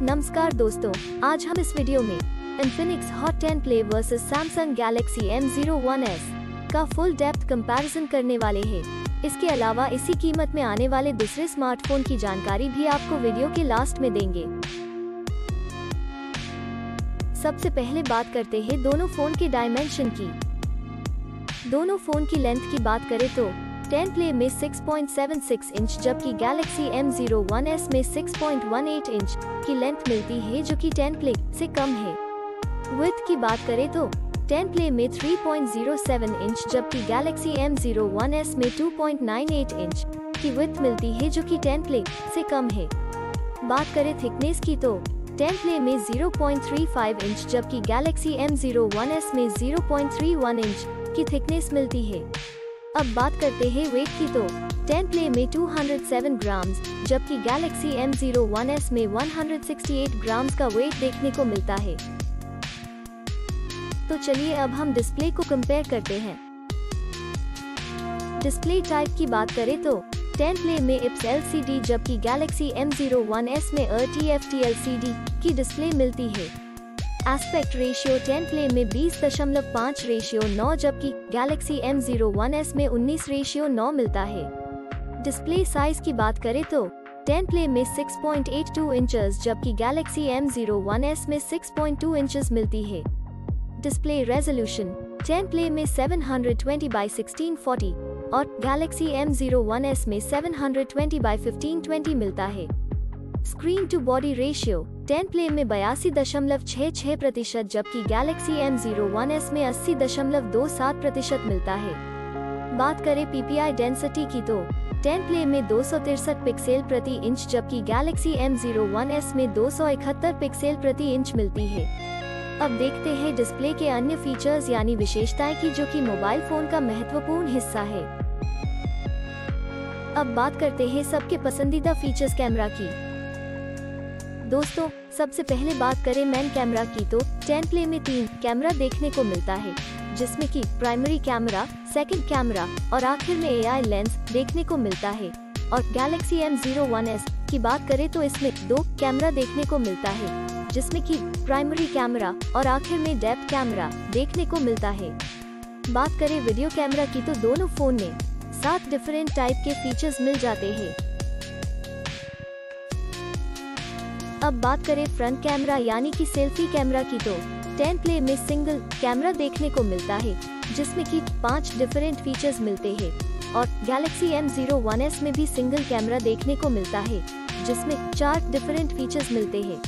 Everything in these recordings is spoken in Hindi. नमस्कार दोस्तों, आज हम इस वीडियो में Infinix Hot 10 Play versus Samsung Galaxy M01s का फुल डेप्थ कंपैरिजन करने वाले हैं। इसके अलावा इसी कीमत में आने वाले दूसरे स्मार्टफोन की जानकारी भी आपको वीडियो के लास्ट में देंगे। सबसे पहले बात करते हैं दोनों फोन के डायमेंशन की। दोनों फोन की लेंथ की बात करें तो 10 प्ले में 6.76 इंच जबकि गैलेक्सी M01s में 6.18 इंच की लेंथ मिलती है, जो कि 10 प्ले से कम है। विड्थ की बात करें तो 10 प्ले में 3.07 इंच जबकि गैलेक्सी M01s में 2.98 इंच की विड्थ मिलती है, जो कि 10 प्ले से कम है। बात करें थिकनेस की तो 10 प्ले में 0.35 इंच जबकि गैलेक्सी M01s में 0.31 इंच की थिकनेस मिलती है। अब बात करते हैं वेट की तो 10 प्ले में 207 ग्राम्स जबकि गैलेक्सी M01s में 168 ग्राम्स का वेट देखने को मिलता है। तो चलिए अब हम डिस्प्ले को कंपेयर करते हैं। डिस्प्ले टाइप की बात करें तो 10 प्ले में IPS LCD जबकि गैलेक्सी M01s में RTFT LCD की डिस्प्ले मिलती है। एस्पेक्ट रेशियो 10 प्ले में 20.5:9 जबकि गैलेक्सी M01s में 19:9 मिलता है। डिस्प्ले साइज की बात करें तो 10 प्ले में 6.82 इंचेस जबकि गैलेक्सी M01s में 6.2 इंचेस मिलती है। डिस्प्ले रेजोल्यूशन 10 प्ले में 720x1640 और गैलेक्सी M01s में 720x1520 मिलता है। Screen to body ratio 10 play में 82.66% जबकि गैलेक्सी M01s में 80.27% मिलता है। बात करें PPI डेंसिटी की तो 10 प्ले में 263 पिक्सेल प्रति इंच जबकि गैलेक्सी M01s में 271 पिक्सेल प्रति इंच मिलती है। अब देखते हैं डिस्प्ले के अन्य फीचर्स यानी विशेषताएं की, जो कि मोबाइल फोन का महत्वपूर्ण हिस्सा है। अब बात करते हैं सबके पसंदीदा फीचर्स कैमरा की। दोस्तों, सबसे पहले बात करें मेन कैमरा की तो 10 प्ले में 3 कैमरा देखने को मिलता है, जिसमें कि प्राइमरी कैमरा, सेकंड कैमरा और आखिर में AI लेंस देखने को मिलता है। और गैलेक्सी M01s की बात करें तो इसमें 2 कैमरा देखने को मिलता है, जिसमें कि प्राइमरी कैमरा और आखिर में डेप्थ कैमरा देखने को मिलता है। बात करें वीडियो कैमरा की तो दोनों फोन में 7 डिफरेंट टाइप के फीचर्स मिल जाते हैं। अब बात करें फ्रंट कैमरा यानी कि सेल्फी कैमरा की तो 10 प्ले में सिंगल कैमरा देखने को मिलता है, जिसमें कि 5 डिफरेंट फीचर्स मिलते हैं। और गैलेक्सी M01s में भी सिंगल कैमरा देखने को मिलता है, जिसमें 4 डिफरेंट फीचर्स मिलते हैं।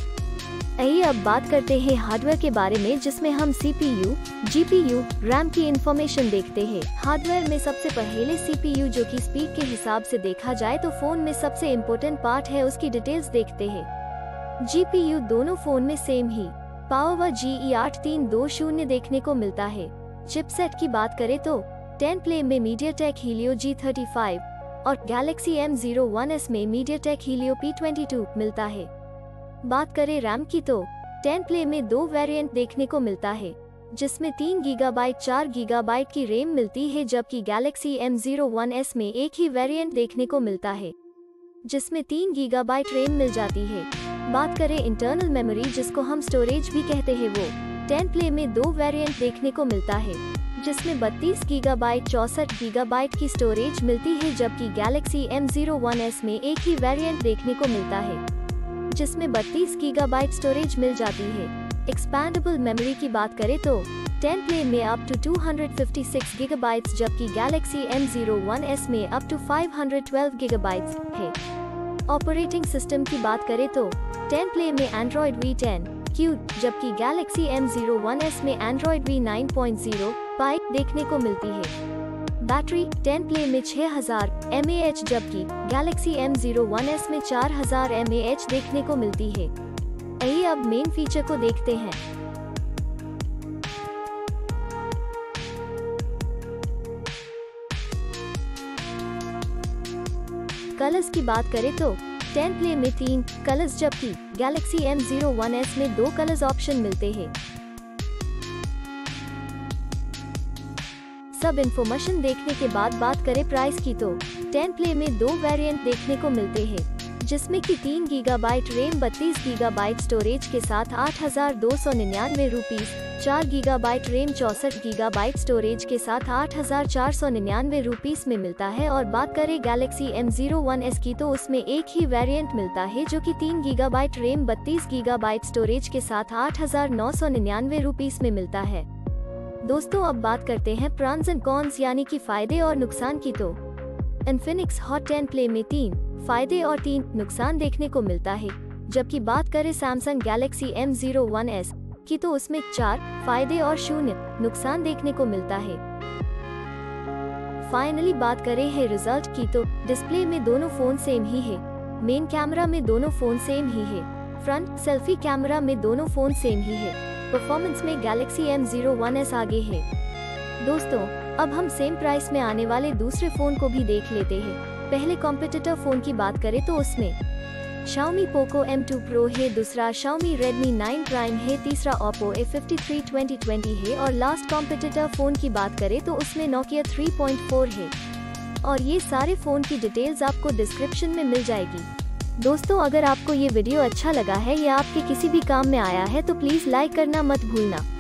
आइए अब बात करते हैं हार्डवेयर के बारे में, जिसमें हम CPU, GPU, RAM की इंफॉर्मेशन देखते हैं। हार्डवेयर में सबसे पहले CPU, जो की स्पीड के हिसाब से देखा जाए तो फोन में सबसे इम्पोर्टेंट पार्ट है, उसकी डिटेल्स देखते हैं। GPU दोनों फोन में सेम ही पावर GE8320 देखने को मिलता है। चिपसेट की बात करें तो 10 प्ले में MediaTek Helio G35 और Galaxy M01s में MediaTek Helio P22 मिलता है। बात करें रैम की तो 10 प्ले में 2 वेरिएंट देखने को मिलता है, जिसमें 3 GB 4 GB की रैम मिलती है, जबकि Galaxy M01s में एक ही वेरिएंट देखने को मिलता है, जिसमें 3 GB रैम मिल जाती है। बात करें इंटरनल मेमोरी, जिसको हम स्टोरेज भी कहते हैं, वो 10 प्ले में 2 वेरिएंट देखने को मिलता है, जिसमें 32 GB 64 GB की स्टोरेज मिलती है, जबकि गैलेक्सी M01s में एक ही वेरिएंट देखने को मिलता है, जिसमें 32 GB स्टोरेज मिल जाती है। एक्सपैंडेबल मेमोरी की बात करें तो 10 प्ले में अप टू 256 GB जबकि गैलेक्सी M01s में अप टू 512 GB है। ऑपरेटिंग सिस्टम की बात करें तो 10 प्ले में Android V10Q जबकि Galaxy M01s में Android V9.0 पाई देखने को मिलती है। बैटरी 10 प्ले में 6000 mAh जबकि Galaxy M01s में 4000 mAh देखने को मिलती है। यही अब मेन फीचर को देखते हैं। कलर्स की बात करें तो 10 प्ले में 3 कलर्स जबकि गैलेक्सी M01s में 2 कलर्स ऑप्शन मिलते हैं। सब इंफॉर्मेशन देखने के बाद बात करें प्राइस की तो 10 प्ले में 2 वेरिएंट देखने को मिलते हैं, जिसमें की 3 GB रैम 32 GB स्टोरेज के साथ 8,299 rupees, 4 GB RAM 64 GB storage के साथ 8,499 रुपीस में मिलता है। और बात करें गैलेक्सी M01s की तो उसमें एक ही वेरिएंट मिलता है जो कि 3 GB रैम 32 GB स्टोरेज के साथ 8,999 रुपीस में मिलता है। दोस्तों अब बात करते हैं प्रॉन्स एंड कॉन्स यानी कि फायदे और नुकसान की। तो इन्फिनिक्स हॉट 10 प्ले में 3 फायदे और 3 नुकसान देखने को मिलता है, जबकि बात करें सैमसंग गैलेक्सी M01s की तो उसमें 4 फायदे और 0 नुकसान देखने को मिलता है। फाइनली बात करें है रिजल्ट की तो डिस्प्ले में दोनों फोन सेम ही है, मेन कैमरा में दोनों फोन सेम ही है, फ्रंट सेल्फी कैमरा में दोनों फोन सेम ही है। परफॉर्मेंस में गैलेक्सी M01s आगे है। दोस्तों अब हम सेम प्राइस में आने वाले दूसरे फोन को भी देख लेते हैं। पहले कॉम्पिटिटर फोन की बात करें तो उसमें Xiaomi Poco M2 Pro है, दूसरा Xiaomi Redmi 9 Prime है, तीसरा Oppo A53 2020 है और लास्ट कॉम्पिटिटर फोन की बात करें तो उसमें Nokia 3.4 है। और ये सारे फोन की डिटेल्स आपको डिस्क्रिप्शन में मिल जाएगी। दोस्तों अगर आपको ये वीडियो अच्छा लगा है या आपके किसी भी काम में आया है तो प्लीज लाइक करना मत भूलना।